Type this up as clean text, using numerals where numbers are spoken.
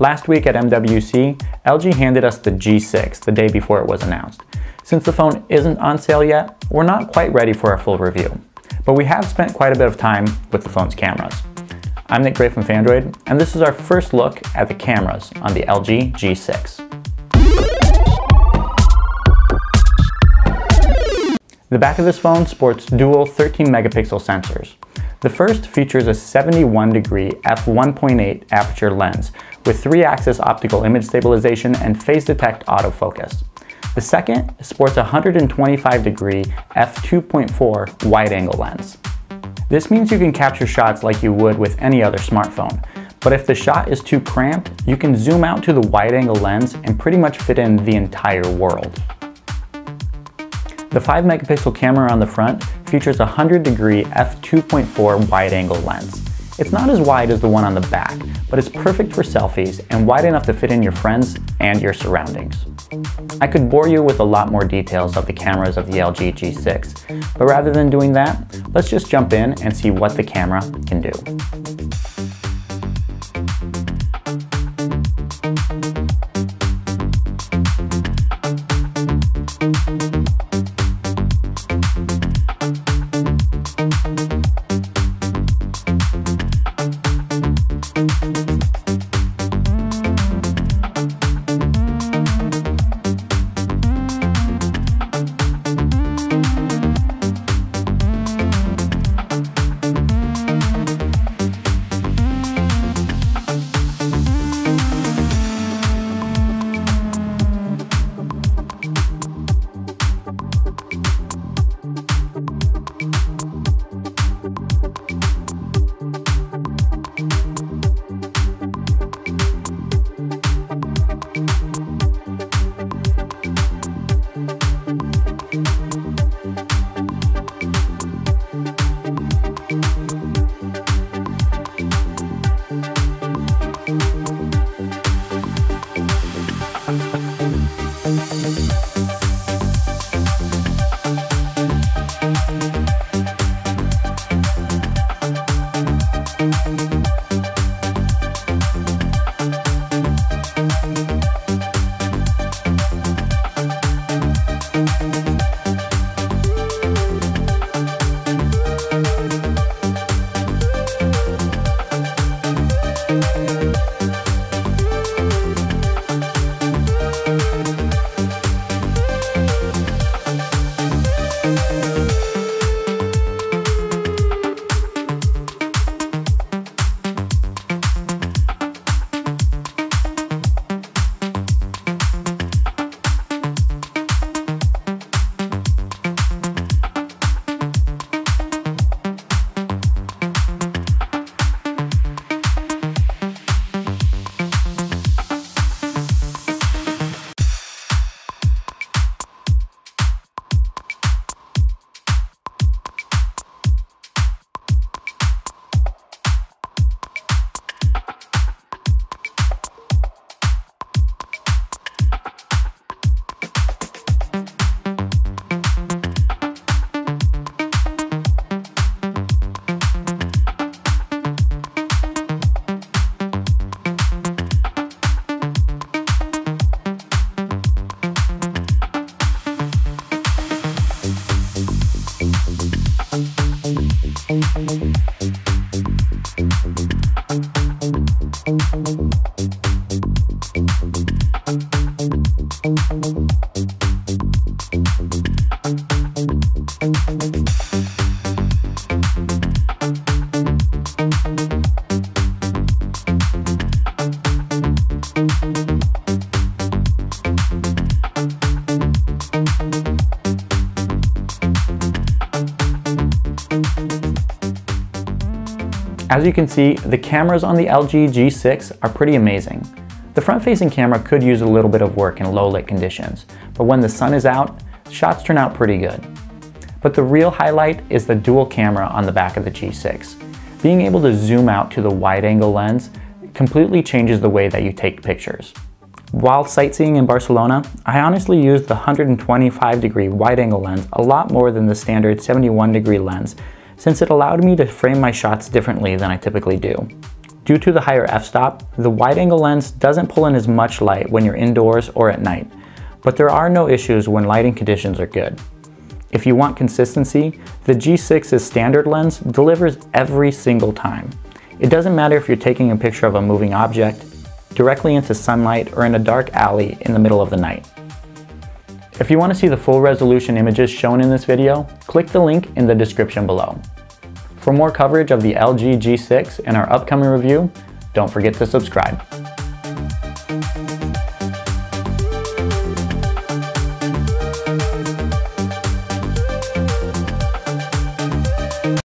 Last week at MWC, LG handed us the G6 the day before it was announced. Since the phone isn't on sale yet, we're not quite ready for a full review, but we have spent quite a bit of time with the phone's cameras. I'm Nick Gray from Phandroid, and this is our first look at the cameras on the LG G6. The back of this phone sports dual 13-megapixel sensors. The first features a 71-degree f1.8 aperture lens with 3-axis optical image stabilization and phase detect autofocus. The second sports a 125-degree f2.4 wide-angle lens. This means you can capture shots like you would with any other smartphone, but if the shot is too cramped, you can zoom out to the wide-angle lens and pretty much fit in the entire world. The 5-megapixel camera on the front features a 100-degree f2.4 wide-angle lens. It's not as wide as the one on the back, but it's perfect for selfies and wide enough to fit in your friends and your surroundings. I could bore you with a lot more details of the cameras of the LG G6, but rather than doing that, let's just jump in and see what the camera can do. As you can see, the cameras on the LG G6 are pretty amazing. The front-facing camera could use a little bit of work in low-lit conditions, but when the sun is out, shots turn out pretty good. But the real highlight is the dual camera on the back of the G6. Being able to zoom out to the wide-angle lens completely changes the way that you take pictures. While sightseeing in Barcelona, I honestly used the 125-degree wide-angle lens a lot more than the standard 71-degree lens, since it allowed me to frame my shots differently than I typically do. Due to the higher f-stop, the wide-angle lens doesn't pull in as much light when you're indoors or at night, but there are no issues when lighting conditions are good. If you want consistency, the G6's standard lens delivers every single time. It doesn't matter if you're taking a picture of a moving object, directly into sunlight, or in a dark alley in the middle of the night. If you want to see the full resolution images shown in this video, click the link in the description below. For more coverage of the LG G6 and our upcoming review, don't forget to subscribe.